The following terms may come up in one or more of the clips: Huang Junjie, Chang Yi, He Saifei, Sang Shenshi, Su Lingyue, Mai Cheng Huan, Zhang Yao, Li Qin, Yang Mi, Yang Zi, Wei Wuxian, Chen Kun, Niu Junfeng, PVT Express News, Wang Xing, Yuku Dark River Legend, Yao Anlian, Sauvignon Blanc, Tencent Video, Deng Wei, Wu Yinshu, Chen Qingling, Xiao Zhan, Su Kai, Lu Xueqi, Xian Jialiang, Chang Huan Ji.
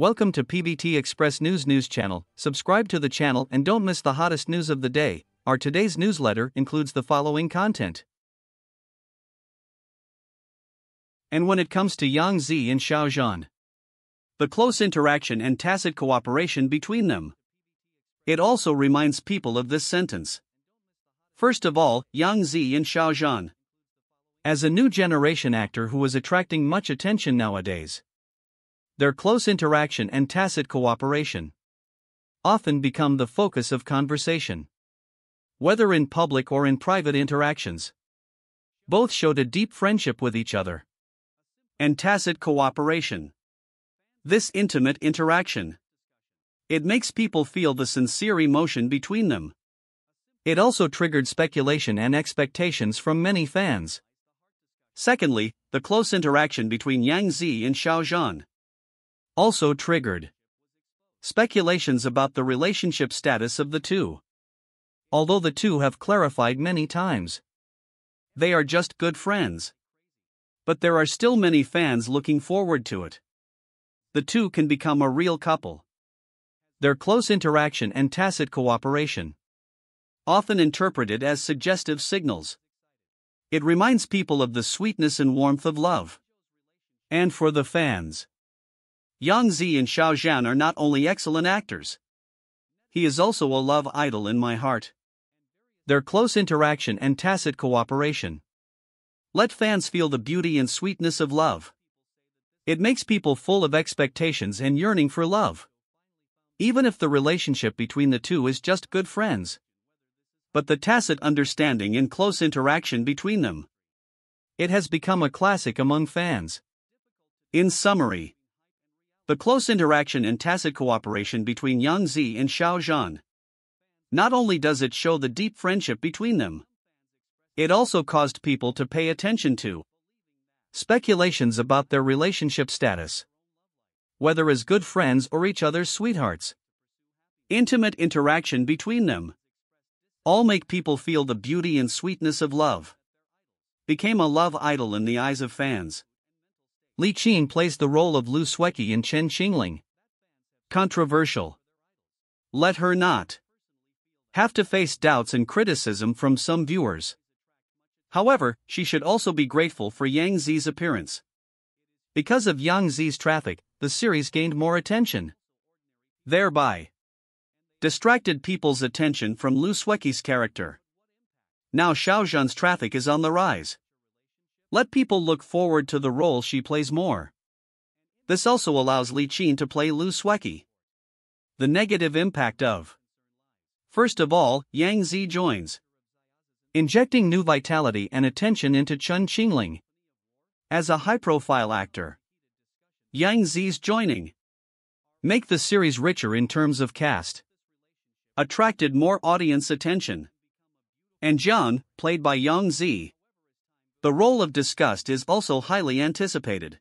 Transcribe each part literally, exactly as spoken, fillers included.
Welcome to P V T Express News News Channel. Subscribe to the channel and don't miss the hottest news of the day. Our today's newsletter includes the following content. And when it comes to Yang Zi and Xiao Zhan, the close interaction and tacit cooperation between them. It also reminds people of this sentence. First of all, Yang Zi and Xiao Zhan. As a new generation actor who is attracting much attention nowadays, their close interaction and tacit cooperation often become the focus of conversation. Whether in public or in private interactions, both showed a deep friendship with each other and tacit cooperation. This intimate interaction, it makes people feel the sincere emotion between them. It also triggered speculation and expectations from many fans. Secondly, the close interaction between Yang Zi and Xiao Zhan also triggered speculations about the relationship status of the two. Although the two have clarified many times they are just good friends, but there are still many fans looking forward to it. The two can become a real couple. Their close interaction and tacit cooperation, often interpreted as suggestive signals, it reminds people of the sweetness and warmth of love. And for the fans, Yang Zi and Xiao Zhan are not only excellent actors, he is also a love idol in my heart. Their close interaction and tacit cooperation let fans feel the beauty and sweetness of love. It makes people full of expectations and yearning for love, even if the relationship between the two is just good friends. But the tacit understanding and close interaction between them, it has become a classic among fans. In summary, the close interaction and tacit cooperation between Yang Zi and Xiao Zhan, not only does it show the deep friendship between them, it also caused people to pay attention to speculations about their relationship status, whether as good friends or each other's sweethearts. Intimate interaction between them all make people feel the beauty and sweetness of love. Became a love idol in the eyes of fans. Li Qin plays the role of Lu Xueqi in Chen Qingling. Controversial. Let her not have to face doubts and criticism from some viewers. However, she should also be grateful for Yang Zi's appearance. Because of Yang Zi's traffic, the series gained more attention, thereby distracted people's attention from Lu Xueqi's character. Now Xiao Zhan's traffic is on the rise. Let people look forward to the role she plays more. This also allows Li Qin to play Lu Xueqi. The negative impact of. First of all, Yang Zi joins, injecting new vitality and attention into Chen Qingling. As a high-profile actor, Yang Zi's joining make the series richer in terms of cast, attracted more audience attention. And Zhan, played by Yang Zi, the role of disgust is also highly anticipated.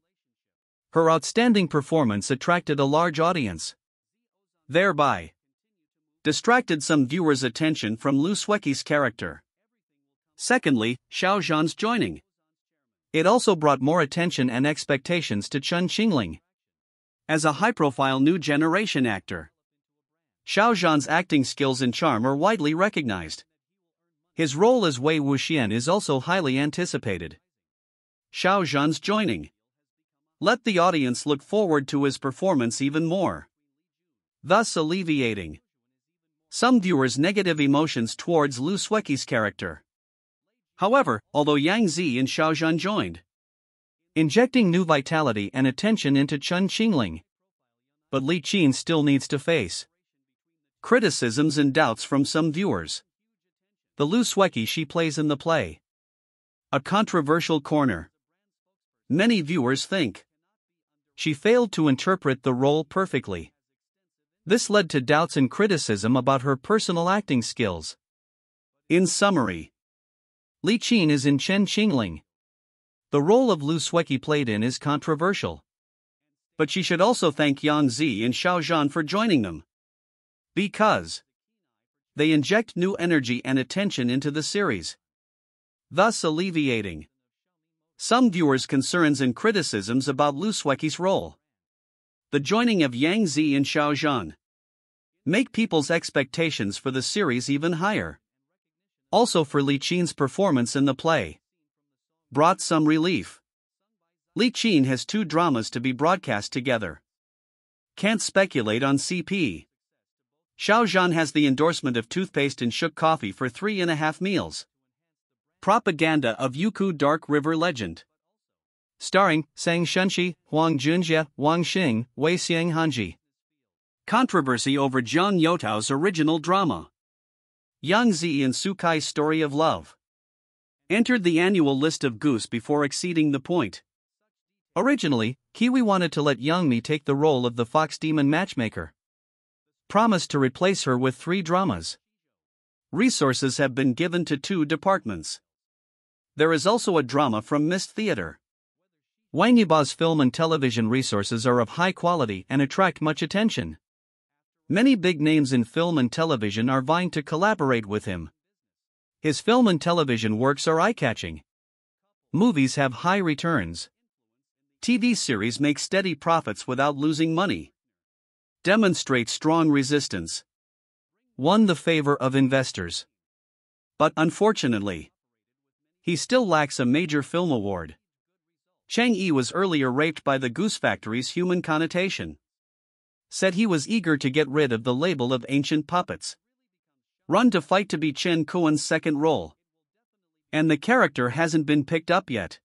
Her outstanding performance attracted a large audience, thereby distracted some viewers' attention from Lu Xueqi's character. Secondly, Xiao Zhan's joining. It also brought more attention and expectations to Chen Qingling. As a high-profile new generation actor, Xiao Zhan's acting skills and charm are widely recognized. His role as Wei Wuxian is also highly anticipated. Xiao Zhan's joining let the audience look forward to his performance even more, thus alleviating some viewers' negative emotions towards Lu Xueqi's character. However, although Yang Zi and Xiao Zhan joined, injecting new vitality and attention into Chen Qingling, but Li Qin still needs to face criticisms and doubts from some viewers. The Lu Xueqi she plays in the play. A controversial corner. Many viewers think she failed to interpret the role perfectly. This led to doubts and criticism about her personal acting skills. In summary, Li Qin is in Chen Qingling. The role of Lu Xueqi played in is controversial, but she should also thank Yang Zi and Xiao Zhan for joining them, because they inject new energy and attention into the series, thus alleviating some viewers' concerns and criticisms about Lu Xueqi's role. The Joining of Yang Zi and Xiao Zhan make people's expectations for the series even higher. Also for Li Qin's performance in the play brought some relief. Li Qin has two dramas to be broadcast together. Can't speculate on C P. Xiao Zhan has the endorsement of toothpaste and shook coffee for three and a half meals. Propaganda of Yuku Dark River Legend. Starring Sang Shenshi, Huang Junjie, Wang Xing, Wei Wuxian Ji. Controversy over Zhang Yao's original drama. Yang Zi and Su Kai's story of love entered the annual list of goose before exceeding the point. Originally, Kiwi wanted to let Yang Mi take the role of the fox demon matchmaker, promised to replace her with three dramas. Resources have been given to two departments. There is also a drama from Mist Theater. Wang Yibao's film and television resources are of high quality and attract much attention. Many big names in film and television are vying to collaborate with him. His film and television works are eye-catching. Movies have high returns. T V series make steady profits without losing money. Demonstrate strong resistance. Won the favor of investors. But unfortunately, he still lacks a major film award. Chang Yi was earlier raped by the Goose Factory's human connotation. Said he was eager to get rid of the label of ancient puppets. Run to Fight to be Chen Kun's second role. And the character hasn't been picked up yet.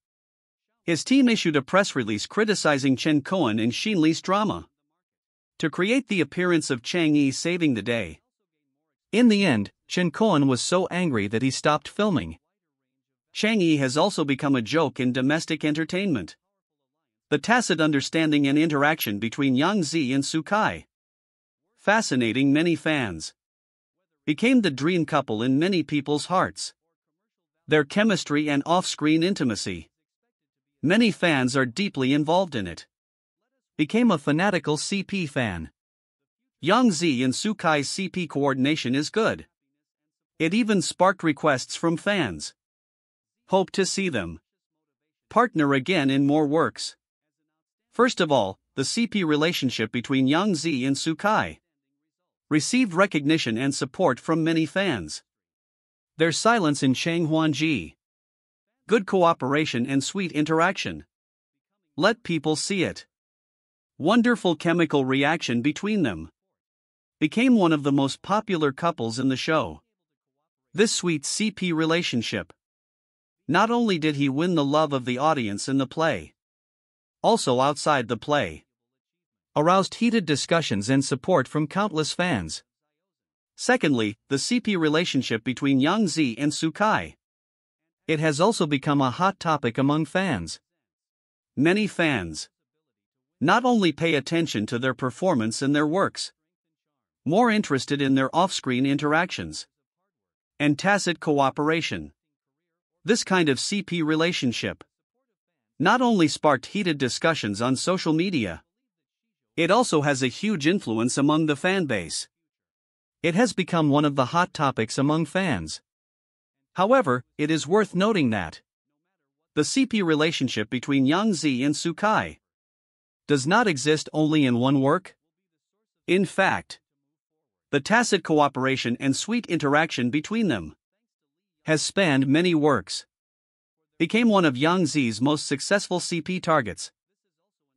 His team issued a press release criticizing Chen Kun and Xin Li's drama to create the appearance of Chang Yi saving the day. In the end, Chen Kun was so angry that he stopped filming. Chang Yi has also become a joke in domestic entertainment. The tacit understanding and interaction between Yang Zi and Su Kai, fascinating many fans, became the dream couple in many people's hearts. Their chemistry and off-screen intimacy, many fans are deeply involved in it. Became a fanatical C P fan. Yang Zi and Su Kai's C P coordination is good. It even sparked requests from fans. Hope to see them partner again in more works. First of all, the C P relationship between Yang Zi and Su Kai received recognition and support from many fans. Their silence in Chang Huan Ji, good cooperation and sweet interaction. Let people see it. Wonderful chemical reaction between them. Became one of the most popular couples in the show. This sweet C P relationship. Not only did he win the love of the audience in the play, also outside the play, aroused heated discussions and support from countless fans. Secondly, the C P relationship between Yang Zi and Su Kai. It has also become a hot topic among fans. Many fans not only pay attention to their performance and their works, more interested in their off-screen interactions and tacit cooperation. This kind of C P relationship not only sparked heated discussions on social media, it also has a huge influence among the fan base. It has become one of the hot topics among fans. However, it is worth noting that the C P relationship between Yang Zi and Su Kai does not exist only in one work. In fact, the tacit cooperation and sweet interaction between them has spanned many works. Became one of Yang Zi's most successful C P targets.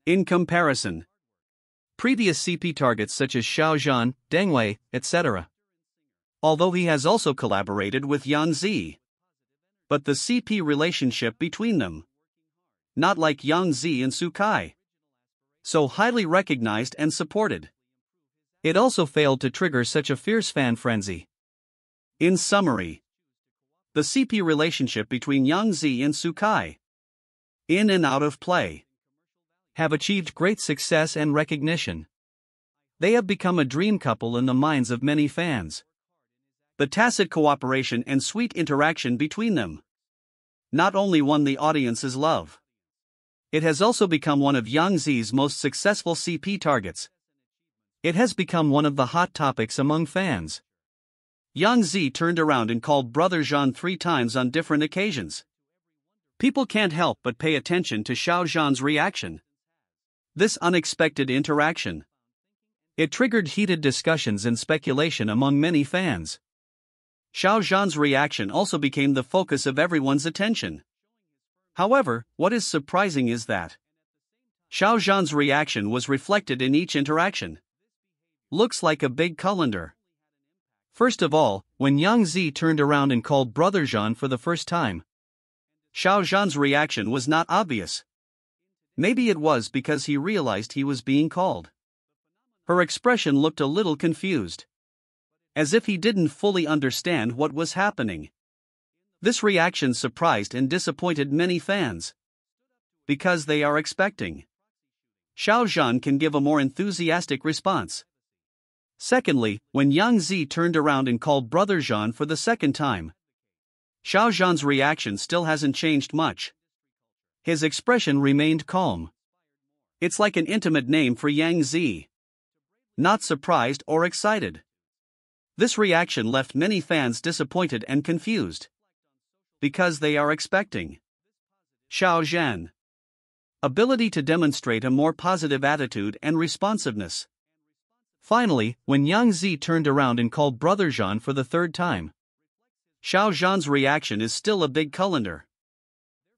In comparison, previous C P targets such as Xiao Zhan, Deng Wei, et cetera. Although he has also collaborated with Yang Zi, but the C P relationship between them, not like Yang Zi and Su Kai, so highly recognized and supported. It also failed to trigger such a fierce fan frenzy. In summary, the C P relationship between Yang Zi and Su Kai, in and out of play, have achieved great success and recognition. They have become a dream couple in the minds of many fans. The tacit cooperation and sweet interaction between them not only won the audience's love, it has also become one of Yang Zi's most successful C P targets. It has become one of the hot topics among fans. Yang Zi turned around and called Brother Zhan three times on different occasions. People can't help but pay attention to Xiao Zhan's reaction. this unexpected interaction. It triggered heated discussions and speculation among many fans. Xiao Zhan's reaction also became the focus of everyone's attention. However, what is surprising is that Xiao Zhan's reaction was reflected in each interaction. Looks like a big colander. First of all, when Yang Zi turned around and called Brother Zhan for the first time, Xiao Zhan's reaction was not obvious. Maybe it was because he realized he was being called. Her expression looked a little confused, as if he didn't fully understand what was happening. This reaction surprised and disappointed many fans, because they are expecting Xiao Zhan can give a more enthusiastic response. Secondly, when Yang Zi turned around and called Brother Zhan for the second time, Xiao Zhan's reaction still hasn't changed much. His expression remained calm. It's like an intimate name for Yang Zi. Not surprised or excited. This reaction left many fans disappointed and confused, because they are expecting Xiao Zhan's ability to demonstrate a more positive attitude and responsiveness. Finally, when Yang Zi turned around and called Brother Zhan for the third time, Xiao Zhan's reaction is still a big colander.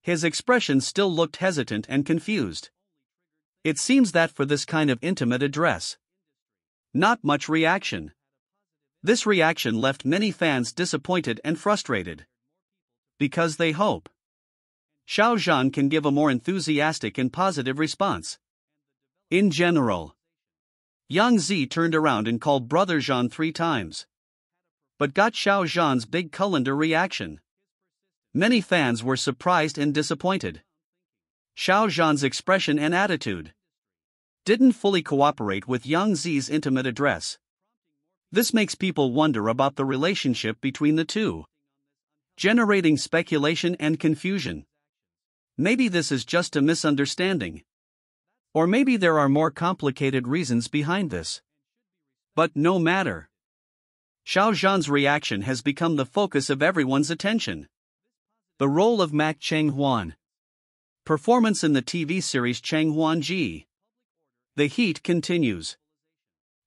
His expression still looked hesitant and confused. It seems that for this kind of intimate address, not much reaction. This reaction left many fans disappointed and frustrated, because they hope Xiao Zhan can give a more enthusiastic and positive response. In general, Yang Zi turned around and called Brother Zhan three times, but got Xiao Zhan's big colander reaction. Many fans were surprised and disappointed. Xiao Zhan's expression and attitude didn't fully cooperate with Yang Zi's intimate address. This makes people wonder about the relationship between the two, generating speculation and confusion. Maybe this is just a misunderstanding. Or maybe there are more complicated reasons behind this. But no matter, Xiao Zhan's reaction has become the focus of everyone's attention. The role of Mai Cheng Huan. Performance in the T V series Chang Huan Ji. The heat continues.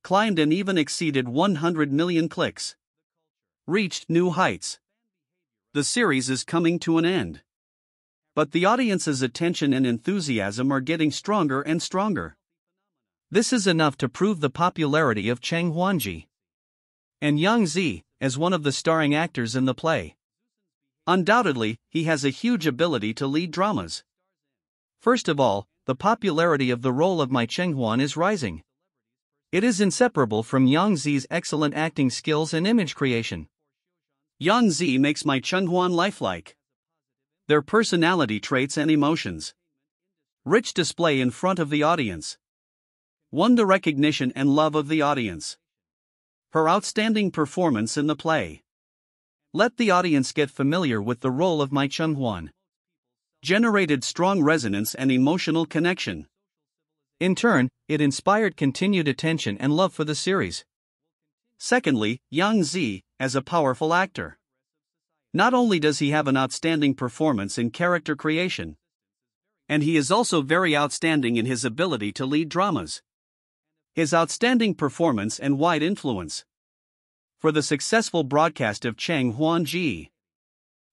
Climbed and even exceeded one hundred million clicks. Reached new heights. The series is coming to an end, but the audience's attention and enthusiasm are getting stronger and stronger. This is enough to prove the popularity of Chang Huan Ji and Yang Zi as one of the starring actors in the play. Undoubtedly, he has a huge ability to lead dramas. First of all, the popularity of the role of Mai Cheng Huan is rising. It is inseparable from Yang Zi's excellent acting skills and image creation. Yang Zi makes Mai Cheng Huan lifelike. Their personality traits and emotions. Rich display in front of the audience. Won the recognition and love of the audience. Her outstanding performance in the play let the audience get familiar with the role of Mai Cheng Huan. Generated strong resonance and emotional connection. In turn, it inspired continued attention and love for the series. Secondly, Yang Zi, as a powerful actor. Not only does he have an outstanding performance in character creation, and he is also very outstanding in his ability to lead dramas. His outstanding performance and wide influence for the successful broadcast of Chang Huan Ji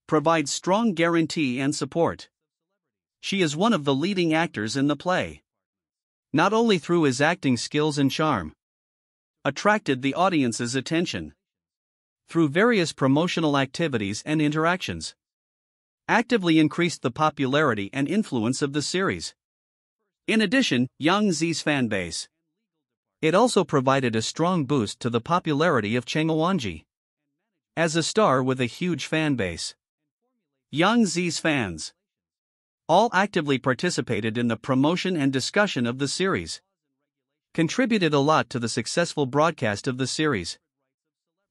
provides strong guarantee and support. She is one of the leading actors in the play. Not only through his acting skills and charm, attracted the audience's attention through various promotional activities and interactions, actively increased the popularity and influence of the series. In addition, Yang Zi's fanbase. It also provided a strong boost to the popularity of Chang Huan Ji as a star with a huge fanbase. Yang Zi's fans all actively participated in the promotion and discussion of the series, contributed a lot to the successful broadcast of the series.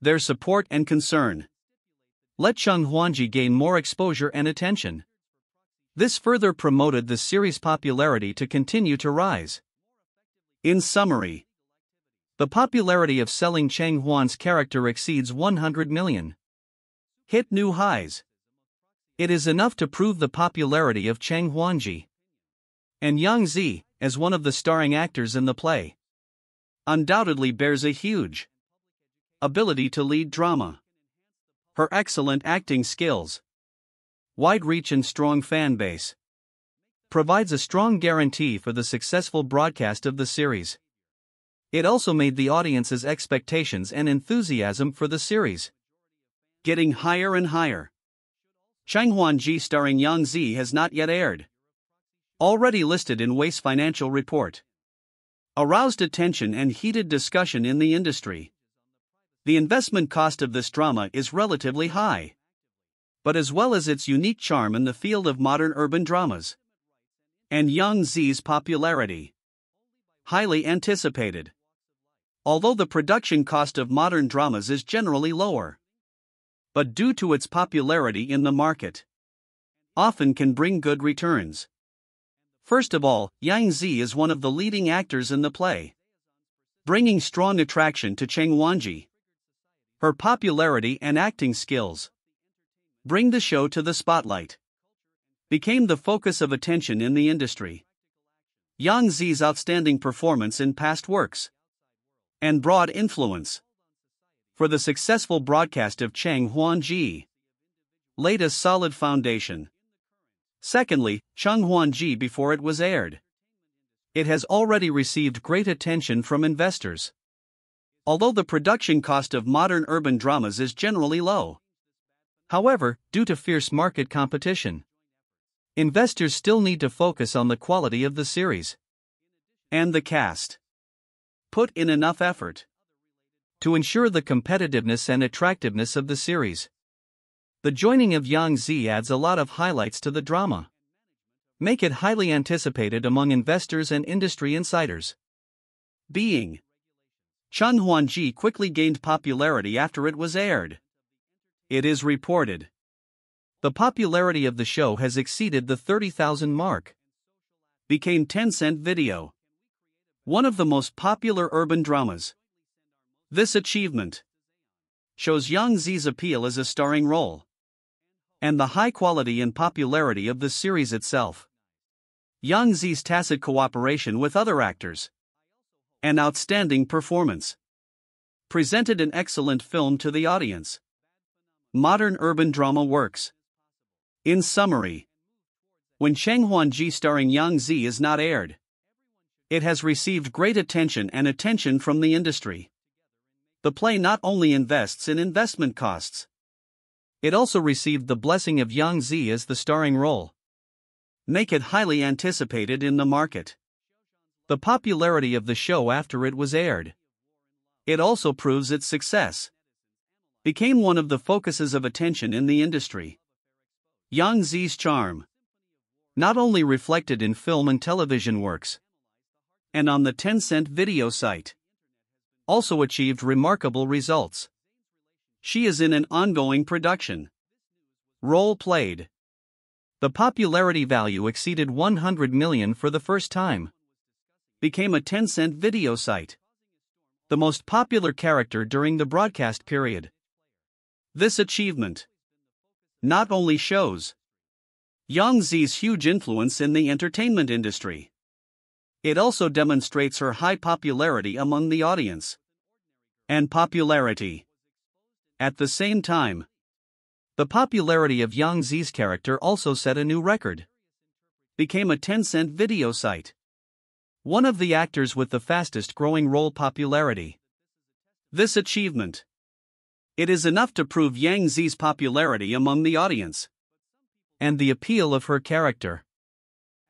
Their support and concern let Chang Huan Ji gain more exposure and attention. This further promoted the series' popularity to continue to rise. In summary, the popularity of selling Chang Huan's character exceeds one hundred million. Hit new highs. It is enough to prove the popularity of Chang Huan Ji and Yang Zi as one of the starring actors in the play, undoubtedly bears a huge ability to lead drama. Her excellent acting skills, wide reach and strong fan base provides a strong guarantee for the successful broadcast of the series. It also made the audience's expectations and enthusiasm for the series getting higher and higher. Chang Huan Ji starring Yang Zi has not yet aired. Already listed in Wei's financial report. Aroused attention and heated discussion in the industry. The investment cost of this drama is relatively high, but as well as its unique charm in the field of modern urban dramas, and Yang Zi's popularity, highly anticipated. Although the production cost of modern dramas is generally lower, but due to its popularity in the market, often can bring good returns. First of all, Yang Zi is one of the leading actors in the play, bringing strong attraction to Chang Huan Ji. Her popularity and acting skills bring the show to the spotlight, became the focus of attention in the industry. Yang Zi's outstanding performance in past works and broad influence for the successful broadcast of Chang Huan Ji laid a solid foundation. Secondly, Chang Huan Ji before it was aired. It has already received great attention from investors. Although the production cost of modern urban dramas is generally low, however, due to fierce market competition, investors still need to focus on the quality of the series and the cast. Put in enough effort to ensure the competitiveness and attractiveness of the series. The joining of Yang Zi adds a lot of highlights to the drama, make it highly anticipated among investors and industry insiders. Being Chang Huan Ji quickly gained popularity after it was aired. It is reported the popularity of the show has exceeded the thirty thousand mark. Became Tencent Video one of the most popular urban dramas. This achievement shows Yang Zi's appeal as a starring role and the high quality and popularity of the series itself. Yang Zi's tacit cooperation with other actors and outstanding performance presented an excellent film to the audience. Modern urban drama works. In summary, when Chang Huan Ji starring Yang Zi is not aired, it has received great attention and attention from the industry. The play not only invests in investment costs, it also received the blessing of Yang Zi as the starring role, make it highly anticipated in the market. The popularity of the show after it was aired. It also proves its success. Became one of the focuses of attention in the industry. Yang Zi's charm, not only reflected in film and television works, and on the Tencent Video site, also achieved remarkable results. She is in an ongoing production. Role played. The popularity value exceeded one hundred million for the first time. Became a Tencent Video site. The most popular character during the broadcast period. This achievement not only shows Yang Zi's huge influence in the entertainment industry, it also demonstrates her high popularity among the audience and popularity. At the same time, the popularity of Yang Zi's character also set a new record. Became a Tencent Video site. One of the actors with the fastest growing role popularity. This achievement. It is enough to prove Yang Zi's popularity among the audience and the appeal of her character.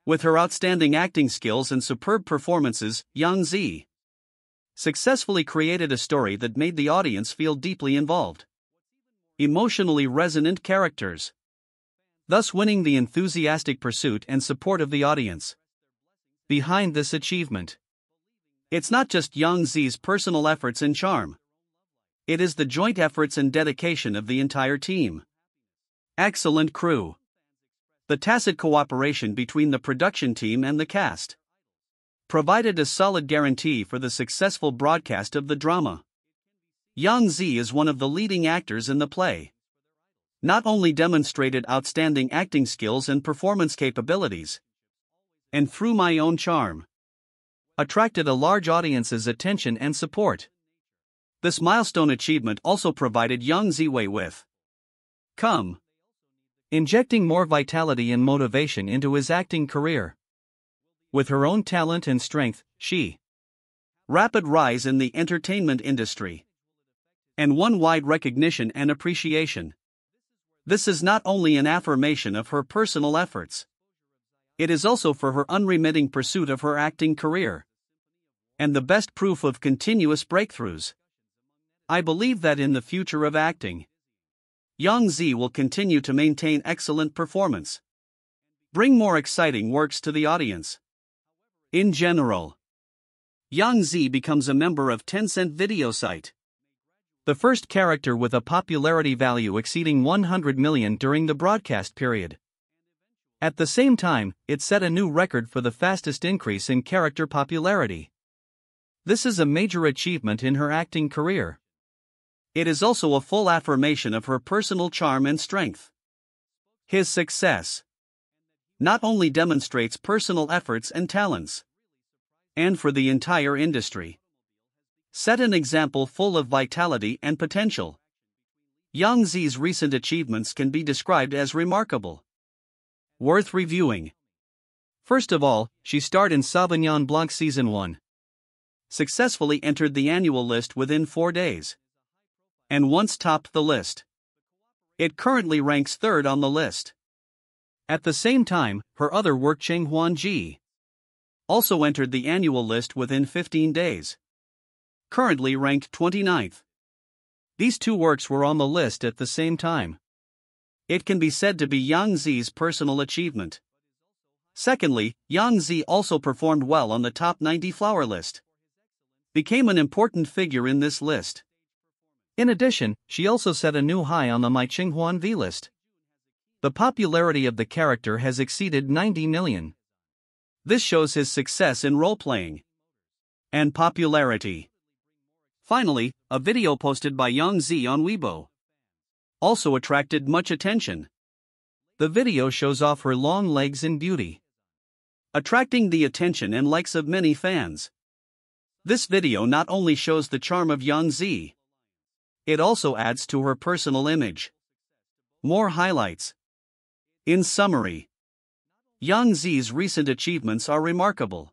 With her outstanding acting skills and superb performances, Yang Zi successfully created a story that made the audience feel deeply involved. Emotionally resonant characters, thus winning the enthusiastic pursuit and support of the audience. Behind this achievement, it's not just Yang Zi's personal efforts and charm. It is the joint efforts and dedication of the entire team. Excellent crew. The tacit cooperation between the production team and the cast provided a solid guarantee for the successful broadcast of the drama. Yang Zi is one of the leading actors in the play. Not only demonstrated outstanding acting skills and performance capabilities, and through my own charm, attracted a large audience's attention and support. This milestone achievement also provided Yang Ziwei with come, injecting more vitality and motivation into his acting career. With her own talent and strength, she rapid rise in the entertainment industry and won wide recognition and appreciation. This is not only an affirmation of her personal efforts, it is also for her unremitting pursuit of her acting career and the best proof of continuous breakthroughs. I believe that in the future of acting, Yang Zi will continue to maintain excellent performance, bring more exciting works to the audience. In general, Yang Zi becomes a member of Tencent Video site, the first character with a popularity value exceeding one hundred million during the broadcast period. At the same time, it set a new record for the fastest increase in character popularity. This is a major achievement in her acting career. It is also a full affirmation of her personal charm and strength. His success not only demonstrates personal efforts and talents, and for the entire industry, set an example full of vitality and potential. Yang Zi's recent achievements can be described as remarkable, worth reviewing. First of all, she starred in Sauvignon Blanc Season one, successfully entered the annual list within four days, and once topped the list. It currently ranks third on the list. At the same time, her other work Chang Huan Ji also entered the annual list within fifteen days, currently ranked twenty-ninth. These two works were on the list at the same time. It can be said to be Yang Zi's personal achievement. Secondly, Yang Zi also performed well on the top ninety flower list, became an important figure in this list. In addition, she also set a new high on the Mai Cheng Huan V list. The popularity of the character has exceeded ninety million. This shows his success in role-playing and popularity. Finally, a video posted by Yang Zi on Weibo also attracted much attention. The video shows off her long legs and beauty, attracting the attention and likes of many fans. This video not only shows the charm of Yang Zi, it also adds to her personal image. More highlights. In summary, Yang Zi's recent achievements are remarkable.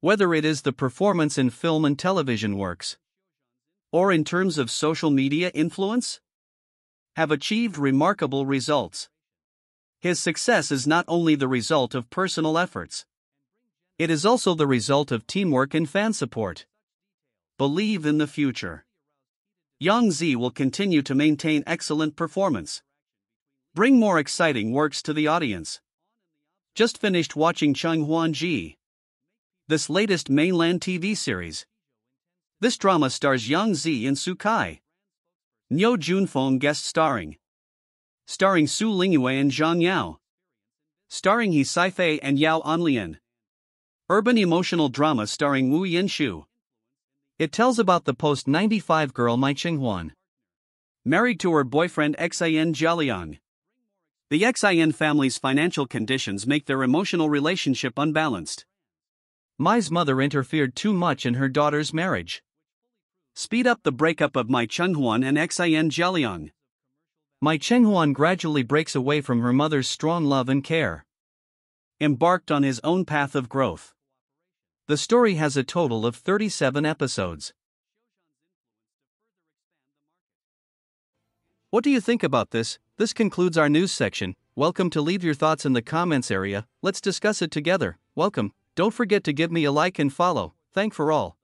Whether it is the performance in film and television works, or in terms of social media influence, have achieved remarkable results. His success is not only the result of personal efforts, it is also the result of teamwork and fan support. Believe in the future. Yang Zi will continue to maintain excellent performance, bring more exciting works to the audience. Just finished watching Chang Huan Ji, this latest mainland T V series. This drama stars Yang Zi and Su Kai. Niu Junfeng guest starring. Starring Su Lingyue and Zhang Yao. Starring He Saifei and Yao Anlian. Urban emotional drama starring Wu Yinshu. It tells about the post ninety-five girl Mai Cheng Huan, married to her boyfriend Xian Jialiang. The Xian family's financial conditions make their emotional relationship unbalanced. Mai's mother interfered too much in her daughter's marriage, speed up the breakup of Mai Cheng Huan and Xian Jialiang. Mai Cheng Huan gradually breaks away from her mother's strong love and care, embarked on his own path of growth. The story has a total of thirty-seven episodes. What do you think about this? This concludes our news section. Welcome to leave your thoughts in the comments area. Let's discuss it together. Welcome. Don't forget to give me a like and follow. Thank for all.